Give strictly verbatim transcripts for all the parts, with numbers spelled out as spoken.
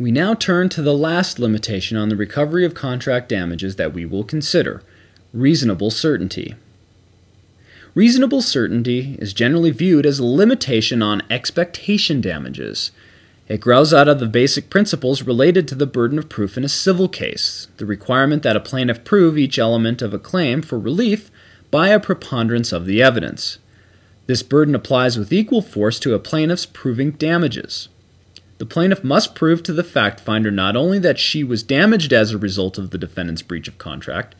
We now turn to the last limitation on the recovery of contract damages that we will consider, reasonable certainty. Reasonable certainty is generally viewed as a limitation on expectation damages. It grows out of the basic principles related to the burden of proof in a civil case, the requirement that a plaintiff prove each element of a claim for relief by a preponderance of the evidence. This burden applies with equal force to a plaintiff's proving damages. The plaintiff must prove to the fact finder not only that she was damaged as a result of the defendant's breach of contract,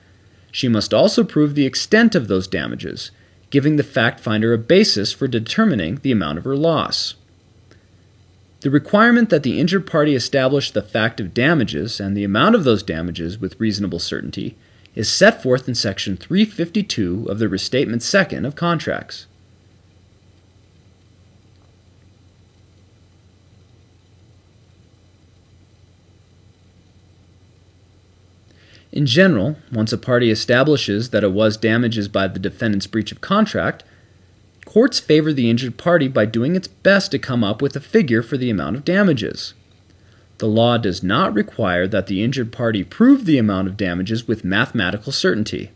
she must also prove the extent of those damages, giving the fact finder a basis for determining the amount of her loss. The requirement that the injured party establish the fact of damages and the amount of those damages with reasonable certainty is set forth in Section three fifty-two of the Restatement Second of Contracts. In general, once a party establishes that it was damages by the defendant's breach of contract, courts favor the injured party by doing its best to come up with a figure for the amount of damages. The law does not require that the injured party prove the amount of damages with mathematical certainty.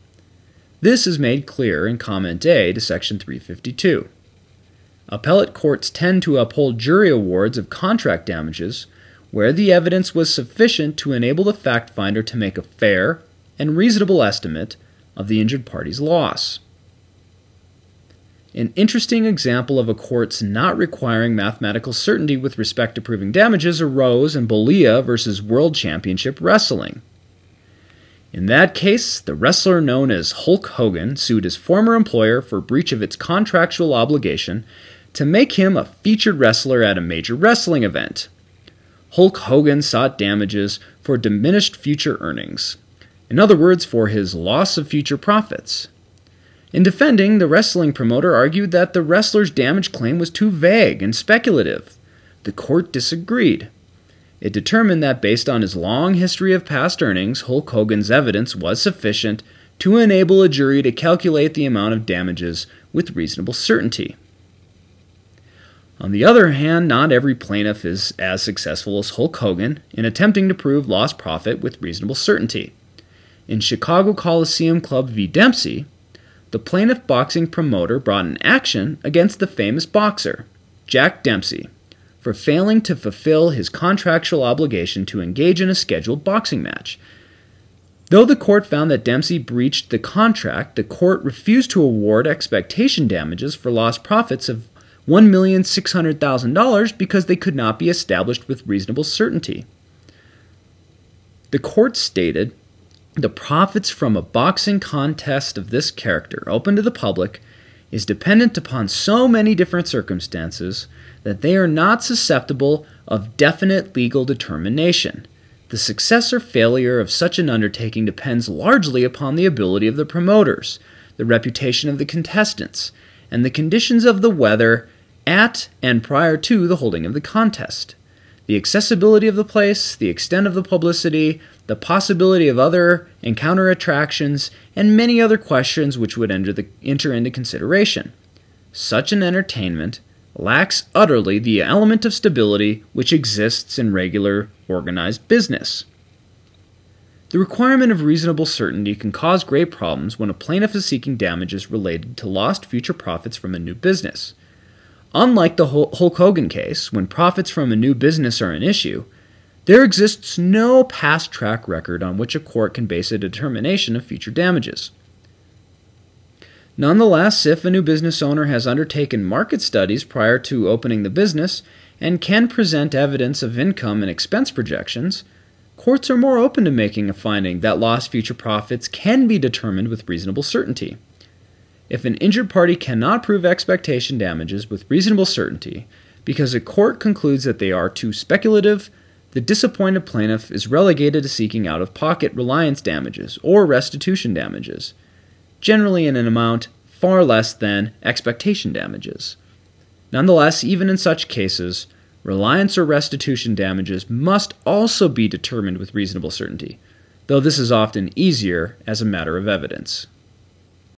This is made clear in Comment A to Section three fifty-two. Appellate courts tend to uphold jury awards of contract damages where the evidence was sufficient to enable the fact finder to make a fair and reasonable estimate of the injured party's loss. An interesting example of a court's not requiring mathematical certainty with respect to proving damages arose in Bollea versus World Championship Wrestling. In that case, the wrestler known as Hulk Hogan sued his former employer for breach of its contractual obligation to make him a featured wrestler at a major wrestling event. Hulk Hogan sought damages for diminished future earnings, in other words, for his loss of future profits. In defending, the wrestling promoter argued that the wrestler's damage claim was too vague and speculative. The court disagreed. It determined that based on his long history of past earnings, Hulk Hogan's evidence was sufficient to enable a jury to calculate the amount of damages with reasonable certainty. On the other hand, not every plaintiff is as successful as Hulk Hogan in attempting to prove lost profit with reasonable certainty. In Chicago Coliseum Club v. Dempsey, the plaintiff boxing promoter brought an action against the famous boxer, Jack Dempsey, for failing to fulfill his contractual obligation to engage in a scheduled boxing match. Though the court found that Dempsey breached the contract, the court refused to award expectation damages for lost profits of one million six hundred thousand dollars because they could not be established with reasonable certainty. The court stated, "The profits from a boxing contest of this character, open to the public, is dependent upon so many different circumstances that they are not susceptible of definite legal determination. The success or failure of such an undertaking depends largely upon the ability of the promoters, the reputation of the contestants, and the conditions of the weather at and prior to the holding of the contest, the accessibility of the place, the extent of the publicity, the possibility of other and counter attractions, and many other questions which would enter, the, enter into consideration. Such an entertainment lacks utterly the element of stability which exists in regular, organized business." The requirement of reasonable certainty can cause great problems when a plaintiff is seeking damages related to lost future profits from a new business. Unlike the Hulk Hogan case, when profits from a new business are an issue, there exists no past track record on which a court can base a determination of future damages. Nonetheless, if a new business owner has undertaken market studies prior to opening the business and can present evidence of income and expense projections, courts are more open to making a finding that lost future profits can be determined with reasonable certainty. If an injured party cannot prove expectation damages with reasonable certainty because a court concludes that they are too speculative, the disappointed plaintiff is relegated to seeking out-of-pocket reliance damages or restitution damages, generally in an amount far less than expectation damages. Nonetheless, even in such cases, reliance or restitution damages must also be determined with reasonable certainty, though this is often easier as a matter of evidence.